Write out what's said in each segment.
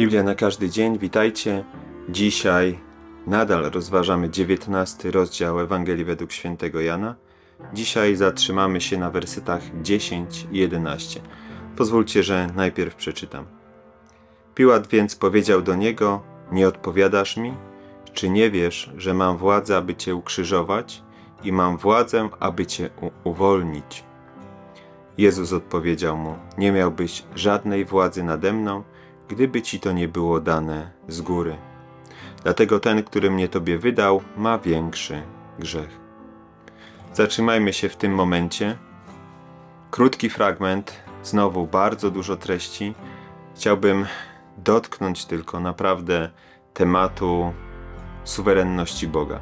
Biblia na każdy dzień, witajcie. Dzisiaj nadal rozważamy 19 rozdział Ewangelii według świętego Jana. Dzisiaj zatrzymamy się na wersetach 10 i 11. Pozwólcie, że najpierw przeczytam. Piłat więc powiedział do niego, nie odpowiadasz mi? Czy nie wiesz, że mam władzę, aby cię ukrzyżować i mam władzę, aby cię uwolnić? Jezus odpowiedział mu, nie miałbyś żadnej władzy nade mną, gdyby ci to nie było dane z góry. Dlatego ten, który mnie tobie wydał, ma większy grzech. Zatrzymajmy się w tym momencie. Krótki fragment, znowu bardzo dużo treści. Chciałbym dotknąć tylko naprawdę tematu suwerenności Boga.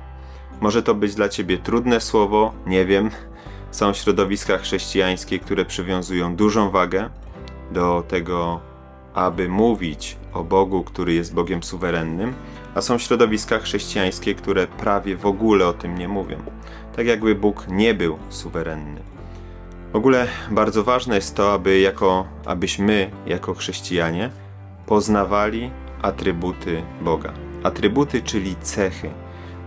Może to być dla ciebie trudne słowo, nie wiem. Są środowiska chrześcijańskie, które przywiązują dużą wagę do tego, aby mówić o Bogu, który jest Bogiem suwerennym, a są środowiska chrześcijańskie, które prawie w ogóle o tym nie mówią. Tak jakby Bóg nie był suwerenny. W ogóle bardzo ważne jest to, abyśmy jako chrześcijanie poznawali atrybuty Boga. Atrybuty, czyli cechy.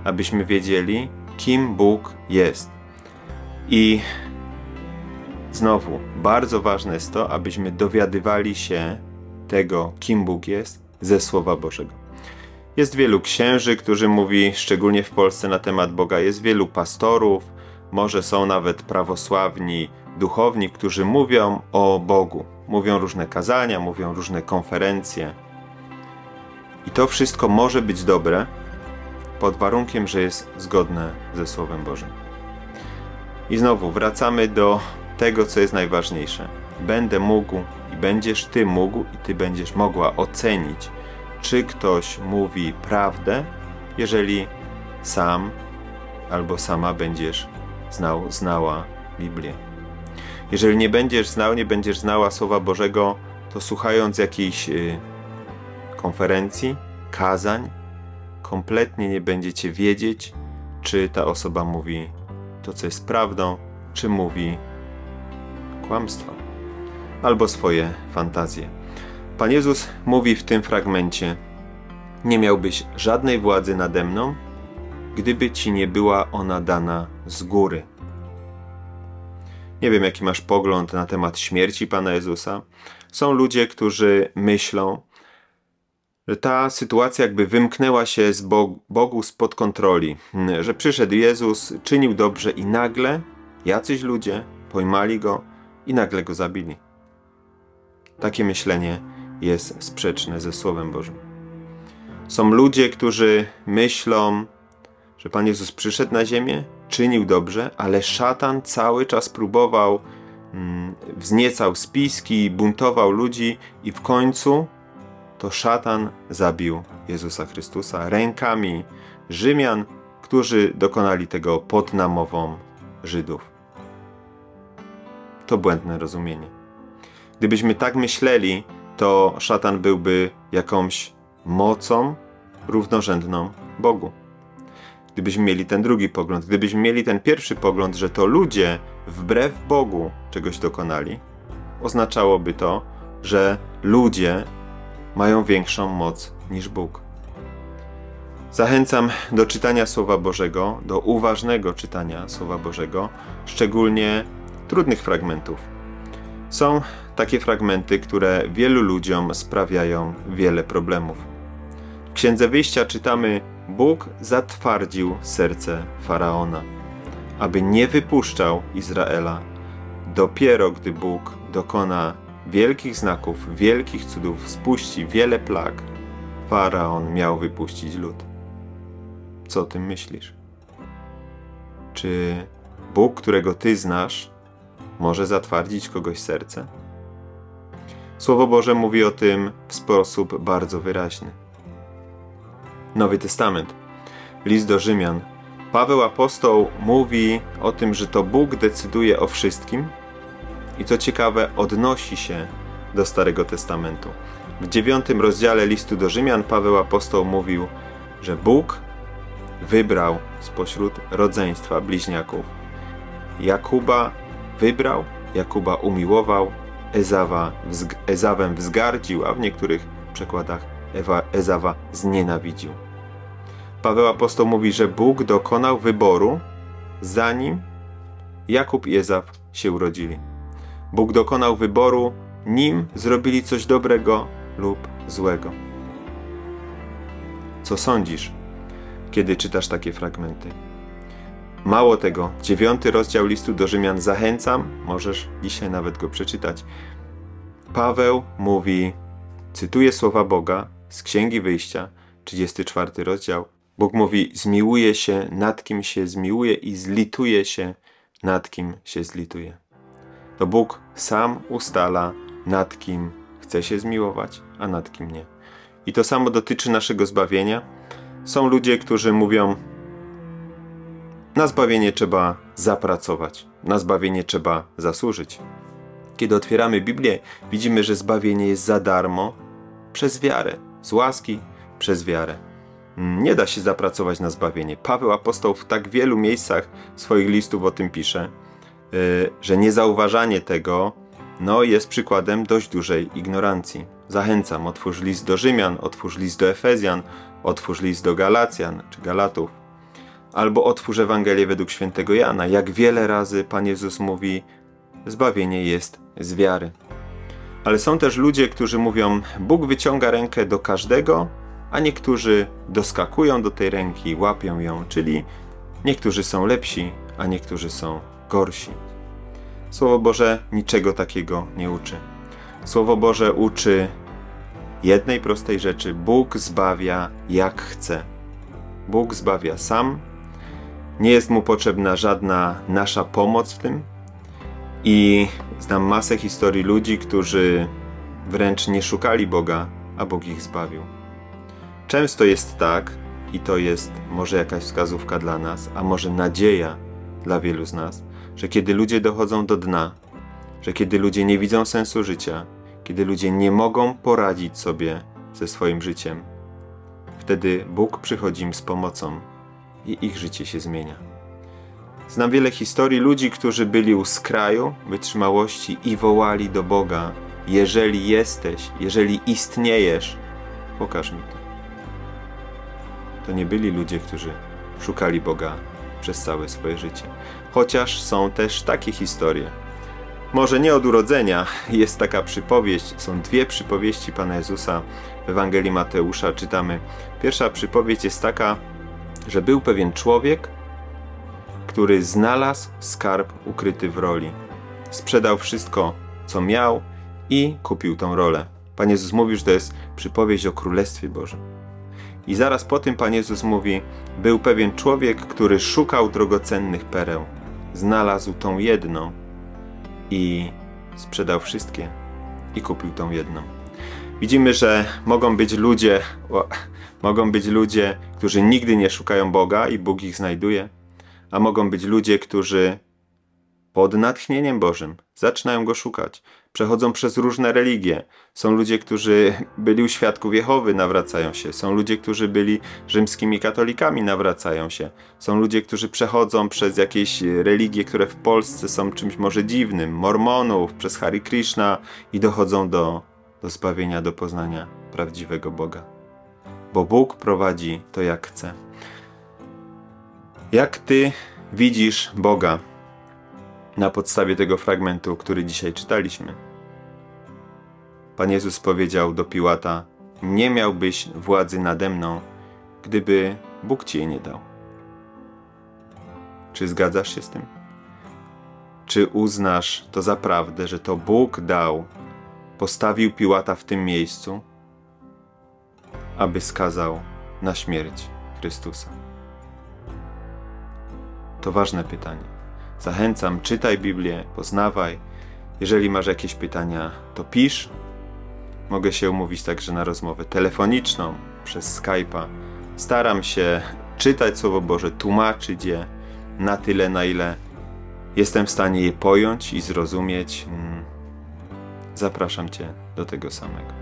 Abyśmy wiedzieli, kim Bóg jest. I znowu, bardzo ważne jest to, abyśmy dowiadywali się tego, kim Bóg jest, ze Słowa Bożego. Jest wielu księży, którzy mówi, szczególnie w Polsce, na temat Boga. Jest wielu pastorów, może są nawet prawosławni duchowni, którzy mówią o Bogu. Mówią różne kazania, mówią różne konferencje. I to wszystko może być dobre, pod warunkiem, że jest zgodne ze Słowem Bożym. I znowu wracamy do tego, co jest najważniejsze. Będę mógł i będziesz ty mógł i ty będziesz mogła ocenić, czy ktoś mówi prawdę, jeżeli sam albo sama będziesz znała Biblię. Jeżeli nie będziesz znał, nie będziesz znała Słowa Bożego, to słuchając jakiejś konferencji, kazań, kompletnie nie będziecie wiedzieć, czy ta osoba mówi to, co jest prawdą, czy mówi kłamstwa albo swoje fantazje. Pan Jezus mówi w tym fragmencie, nie miałbyś żadnej władzy nade mną, gdyby ci nie była ona dana z góry. Nie wiem, jaki masz pogląd na temat śmierci Pana Jezusa. Są ludzie, którzy myślą, że ta sytuacja jakby wymknęła się z Bogu spod kontroli, że przyszedł Jezus, czynił dobrze i nagle jacyś ludzie pojmali Go i nagle Go zabili. Takie myślenie jest sprzeczne ze Słowem Bożym. Są ludzie, którzy myślą, że Pan Jezus przyszedł na ziemię, czynił dobrze, ale szatan cały czas próbował, wzniecał spiski, buntował ludzi i w końcu to szatan zabił Jezusa Chrystusa rękami Rzymian, którzy dokonali tego pod namową Żydów. To błędne rozumienie. Gdybyśmy tak myśleli, to szatan byłby jakąś mocą równorzędną Bogu. Gdybyśmy mieli ten drugi pogląd, gdybyśmy mieli ten pierwszy pogląd, że to ludzie wbrew Bogu czegoś dokonali, oznaczałoby to, że ludzie mają większą moc niż Bóg. Zachęcam do czytania Słowa Bożego, do uważnego czytania Słowa Bożego, szczególnie trudnych fragmentów. Są takie fragmenty, które wielu ludziom sprawiają wiele problemów. W Księdze Wyjścia czytamy, Bóg zatwardził serce Faraona, aby nie wypuszczał Izraela. Dopiero gdy Bóg dokona wielkich znaków, wielkich cudów, spuści wiele plag, Faraon miał wypuścić lud. Co o tym myślisz? Czy Bóg, którego ty znasz, może zatwardzić kogoś serce? Słowo Boże mówi o tym w sposób bardzo wyraźny. Nowy Testament, list do Rzymian. Paweł Apostoł mówi o tym, że to Bóg decyduje o wszystkim i co ciekawe odnosi się do Starego Testamentu. W 9 rozdziale listu do Rzymian Paweł Apostoł mówił, że Bóg wybrał spośród rodzeństwa bliźniaków. Jakuba wybrał, Jakuba umiłował, Ezawem wzgardził, a w niektórych przekładach Ezawa znienawidził. Paweł Apostoł mówi, że Bóg dokonał wyboru, zanim Jakub i Ezaw się urodzili. Bóg dokonał wyboru, nim zrobili coś dobrego lub złego. Co sądzisz, kiedy czytasz takie fragmenty? Mało tego, 9 rozdział listu do Rzymian zachęcam, możesz dzisiaj nawet go przeczytać. Paweł mówi, cytuję słowa Boga z Księgi Wyjścia, 34 rozdział. Bóg mówi, zmiłuje się nad kim się zmiłuje i zlituje się nad kim się zlituje. To Bóg sam ustala, nad kim chce się zmiłować, a nad kim nie. I to samo dotyczy naszego zbawienia. Są ludzie, którzy mówią, na zbawienie trzeba zapracować, na zbawienie trzeba zasłużyć. Kiedy otwieramy Biblię, widzimy, że zbawienie jest za darmo, przez wiarę, z łaski, przez wiarę. Nie da się zapracować na zbawienie. Paweł Apostoł w tak wielu miejscach swoich listów o tym pisze, że niezauważanie tego jest przykładem dość dużej ignorancji. Zachęcam, otwórz list do Rzymian, otwórz list do Efezjan, otwórz list do Galacjan czy Galatów. Albo otwórz Ewangelię według świętego Jana. Jak wiele razy Pan Jezus mówi, zbawienie jest z wiary. Ale są też ludzie, którzy mówią, Bóg wyciąga rękę do każdego, a niektórzy doskakują do tej ręki, łapią ją, czyli niektórzy są lepsi, a niektórzy są gorsi. Słowo Boże niczego takiego nie uczy. Słowo Boże uczy jednej prostej rzeczy. Bóg zbawia jak chce. Bóg zbawia sam. Nie jest mu potrzebna żadna nasza pomoc w tym. I znam masę historii ludzi, którzy wręcz nie szukali Boga, a Bóg ich zbawił. Często jest tak, i to jest może jakaś wskazówka dla nas, a może nadzieja dla wielu z nas, że kiedy ludzie dochodzą do dna, że kiedy ludzie nie widzą sensu życia, kiedy ludzie nie mogą poradzić sobie ze swoim życiem, wtedy Bóg przychodzi im z pomocą i ich życie się zmienia. Znam wiele historii ludzi, którzy byli u skraju wytrzymałości i wołali do Boga, jeżeli jesteś, jeżeli istniejesz, pokaż mi to. To nie byli ludzie, którzy szukali Boga przez całe swoje życie. Chociaż są też takie historie. Może nie od urodzenia, jest taka przypowieść, są dwie przypowieści Pana Jezusa w Ewangelii Mateusza, czytamy. Pierwsza przypowieść jest taka, że był pewien człowiek, który znalazł skarb ukryty w roli. Sprzedał wszystko, co miał i kupił tą rolę. Pan Jezus mówi, że to jest przypowieść o Królestwie Bożym. I zaraz po tym Pan Jezus mówi, był pewien człowiek, który szukał drogocennych pereł. Znalazł tą jedną i sprzedał wszystkie i kupił tą jedną. Widzimy, że mogą być ludzie, którzy nigdy nie szukają Boga i Bóg ich znajduje, a mogą być ludzie, którzy pod natchnieniem Bożym zaczynają Go szukać. Przechodzą przez różne religie. Są ludzie, którzy byli u Świadków Jehowy, nawracają się. Są ludzie, którzy byli rzymskimi katolikami, nawracają się. Są ludzie, którzy przechodzą przez jakieś religie, które w Polsce są czymś może dziwnym. Mormonów, przez Hare Krishna i dochodzą do zbawienia, do poznania prawdziwego Boga. Bo Bóg prowadzi to jak chce. Jak ty widzisz Boga? Na podstawie tego fragmentu, który dzisiaj czytaliśmy. Pan Jezus powiedział do Piłata, nie miałbyś władzy nade mną, gdyby Bóg ci jej nie dał. Czy zgadzasz się z tym? Czy uznasz to za prawdę, że to Bóg dał, postawił Piłata w tym miejscu, aby skazał na śmierć Chrystusa? To ważne pytanie. Zachęcam, czytaj Biblię, poznawaj. Jeżeli masz jakieś pytania, to pisz. Mogę się umówić także na rozmowę telefoniczną, przez Skype'a. Staram się czytać Słowo Boże, tłumaczyć je na tyle, na ile jestem w stanie je pojąć i zrozumieć. Zapraszam Cię do tego samego.